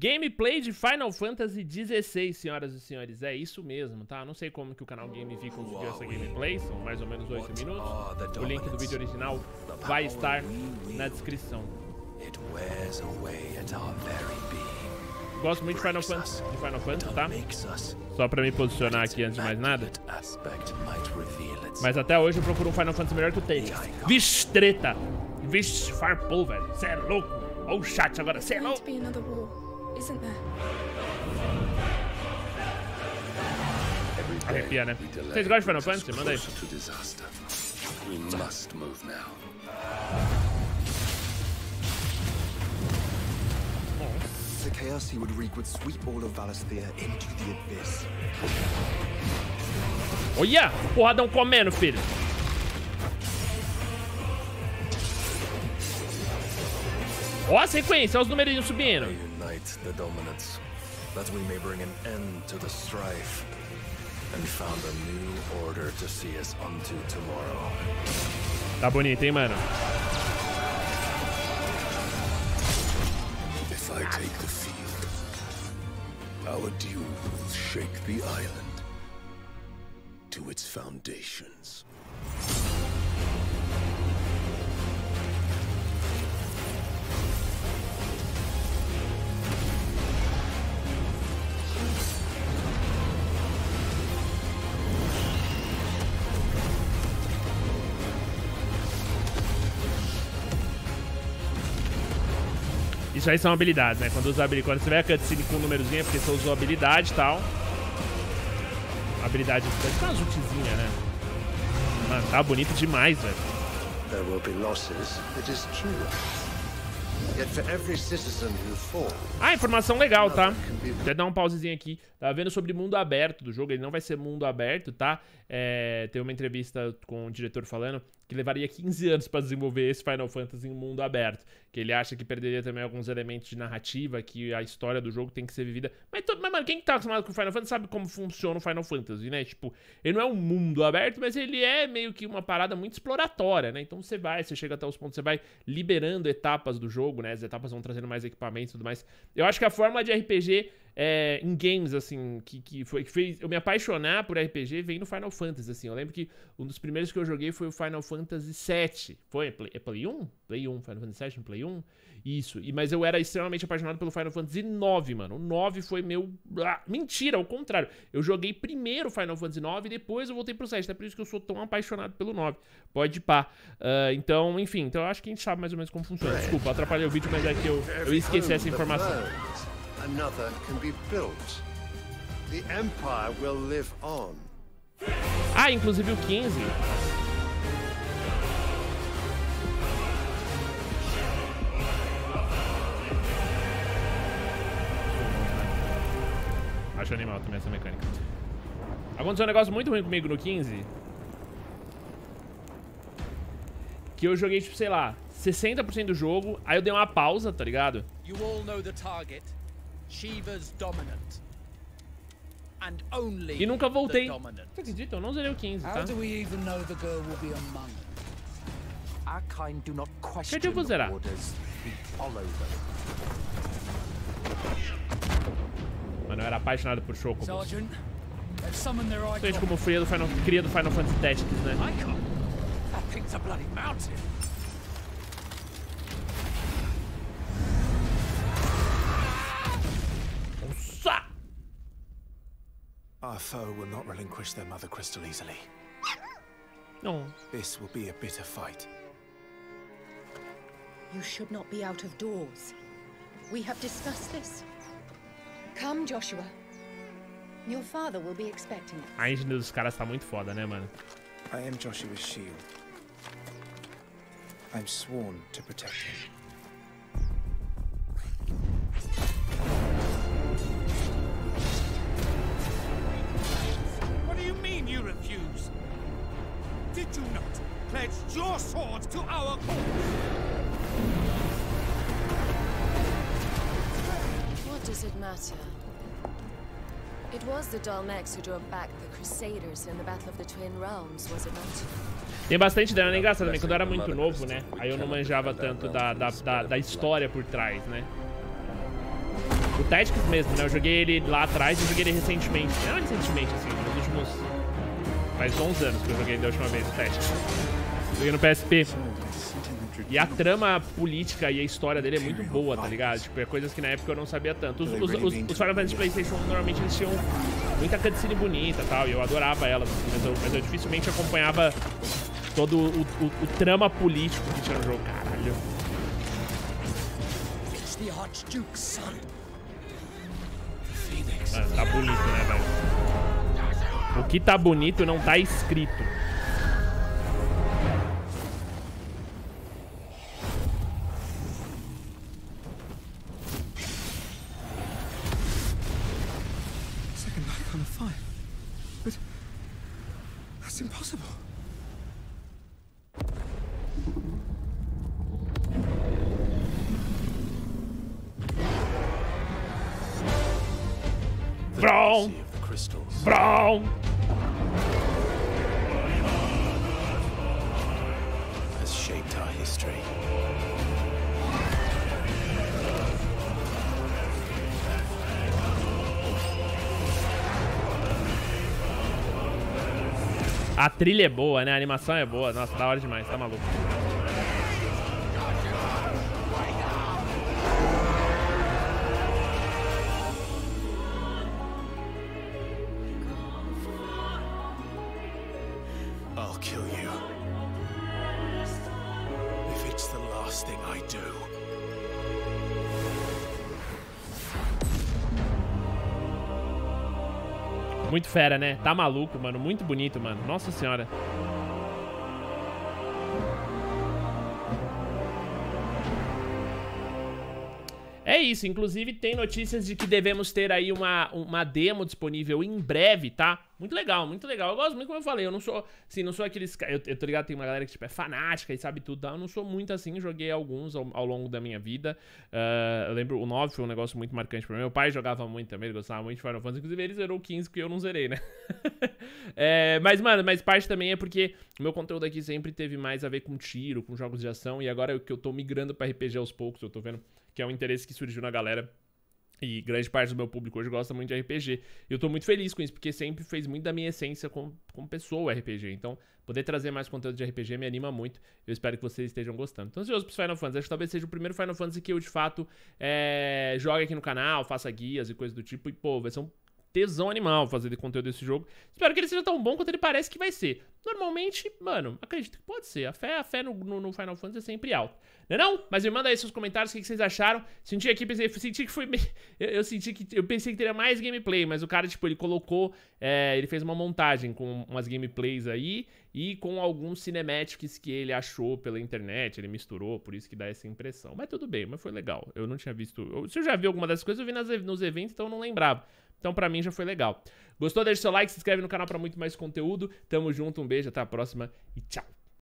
Gameplay de Final Fantasy XVI, senhoras e senhores. É isso mesmo, tá? Não sei como que o canal GameV conseguiu essa gameplay. São mais ou menos 8 minutos. O link do vídeo original vai estar na descrição. Gosto muito de Final Fantasy, tá? Só pra me posicionar aqui antes de mais nada. Mas até hoje eu procuro um Final Fantasy melhor que o Tactics. Vixe, treta! Vixe, farpou, velho. Cê é louco! Olha o chat agora, cê é louco! Arrepia, né? Vocês gostam de Final Fantasy? Manda aí. The chaos he would wreak would sweep all of Valesthea into the abyss. Olha! Porradão comendo, filho! Ó a sequência, olha os numerinhos subindo. Unite the dominance, that we may bring an end to the strife and found a new order to see us unto tomorrow. Tá bonito, hein, mano? I take the field. Our duel will shake the island to its foundations. Isso aí são habilidades, né? Quando você vai a cutscene com um númerozinho, é porque você usou habilidade e tal. Habilidade é uma ultizinha, né? Mano, tá bonito demais, velho. There will be losses, it is true. Yet for every citizen who falls. Ah, informação legal, tá? Até dar um pausezinho aqui. Tá vendo sobre mundo aberto do jogo, ele não vai ser mundo aberto, tá? É, tem uma entrevista com o diretor falando que levaria 15 anos pra desenvolver esse Final Fantasy em mundo aberto, que ele acha que perderia também alguns elementos de narrativa, que a história do jogo tem que ser vivida. Mas mano, quem tá acostumado com o Final Fantasy sabe como funciona o Final Fantasy, né? Tipo, ele não é um mundo aberto, mas ele é meio que uma parada muito exploratória, né? Então você chega até os pontos, você vai liberando etapas do jogo, né? As etapas vão trazendo mais equipamentos e tudo mais. Eu acho que a forma de RPG em games, assim, que fez eu me apaixonar por RPG vem no Final Fantasy, assim. Eu lembro que um dos primeiros que eu joguei foi o Final Fantasy VII. Foi? É Play 1? Play 1, Final Fantasy VII, Play 1? Isso. Mas eu era extremamente apaixonado pelo Final Fantasy IX, mano. O 9 foi meu... Ah, mentira, ao contrário. Eu joguei primeiro Final Fantasy IX e depois eu voltei pro 7. É por isso que eu sou tão apaixonado pelo 9. Pode ir pá. Então, enfim. Então eu acho que a gente sabe mais ou menos como funciona. Desculpa, atrapalhei o vídeo, mas é que eu esqueci essa informação. Another can be built. The empire will live on. Ah, inclusive o 15. Acho animal também essa mecânica. Aconteceu um negócio muito ruim comigo no 15. Que eu joguei, tipo, sei lá, 60% do jogo. Aí eu dei uma pausa, tá ligado? You all know the target. Shiva's dominant. And only e nunca voltei. Você acredita? Eu não zerei o 15, tá? Que eu vou zerar? Mano, eu era apaixonado por Choco. Gente, como fria do Final Fantasy Tactics, né? Our foe will not relinquish their mother crystal easily. No. This will be a bitter fight. You should not be out of doors. We have discussed this. Come, Joshua. Your father will be expecting us. A engenharia dos caras tá muito foda, né, mano? I am Joshua's shield. I'm sworn to protect him. Did you not pledge your sword to our cause? What does it matter? It was the Dalmex who drove back the Crusaders in the Battle of the Twin Realms, was it not? Tem bastante dano, né? Engraçado também, quando eu era muito novo, né? Aí eu não manjava tanto da história por trás, né? O Tactics mesmo, né? Eu joguei ele lá atrás e joguei ele recentemente. Não recentemente, assim, nos últimos... Faz 11 anos que eu joguei da última vez o Tactics. Joguei no PSP. E a trama política e a história dele é muito boa, tá ligado? Tipo, é coisas que na época eu não sabia tanto. Os Final Fantasy PlayStation 1, normalmente eles tinham muita cutscene bonita e tal, e eu adorava elas, assim, mas eu dificilmente acompanhava todo o trama político que tinha no jogo, caralho. Mano, tá bonito, né, velho? O que tá bonito não tá escrito. A trilha é boa, né? A animação é boa. Nossa, da hora demais, tá maluco. Muito fera, né? Tá maluco, mano. Muito bonito, mano. Nossa senhora. É isso. Inclusive, tem notícias de que devemos ter aí uma demo disponível em breve, tá? Muito legal, muito legal. Eu gosto muito, como eu falei. Eu não sou, assim, não sou aqueles... Eu tô ligado, tem uma galera que, tipo, é fanática e sabe tudo, tá? Eu não sou muito assim. Joguei alguns ao longo da minha vida. Eu lembro, o 9 foi um negócio muito marcante pra mim. Meu pai jogava muito também, ele gostava muito de Final Fantasy. Inclusive, ele zerou o 15, porque eu não zerei, né? Mas parte também é porque o meu conteúdo aqui sempre teve mais a ver com tiro, com jogos de ação. E agora que eu tô migrando pra RPG aos poucos, eu tô vendo que é um interesse que surgiu na galera. E grande parte do meu público hoje gosta muito de RPG. E eu tô muito feliz com isso, porque sempre fez muito da minha essência como pessoa o RPG. Então, poder trazer mais conteúdo de RPG me anima muito. Eu espero que vocês estejam gostando. Então, ansioso pros Final Fantasy. Acho que talvez seja o primeiro Final Fantasy que eu, de fato, jogue aqui no canal, faça guias e coisas do tipo. E, pô, vai ser um tesão animal fazer de conteúdo desse jogo. Espero que ele seja tão bom quanto ele parece que vai ser. Normalmente, mano, acredito que pode ser. A fé no Final Fantasy é sempre alta. Não é não? Mas me manda aí seus comentários, o que vocês acharam. Senti aqui, senti que foi meio... Eu pensei que teria mais gameplay, mas o cara, tipo, ele colocou... ele fez uma montagem com umas gameplays aí e com alguns cinematics que ele achou pela internet, ele misturou, por isso que dá essa impressão. Mas tudo bem, mas foi legal. Eu não tinha visto... Se eu já vi alguma dessas coisas, eu vi nos eventos, então eu não lembrava. Então, pra mim, já foi legal. Gostou? Deixa o seu like, se inscreve no canal pra muito mais conteúdo. Tamo junto, um beijo, até a próxima e tchau!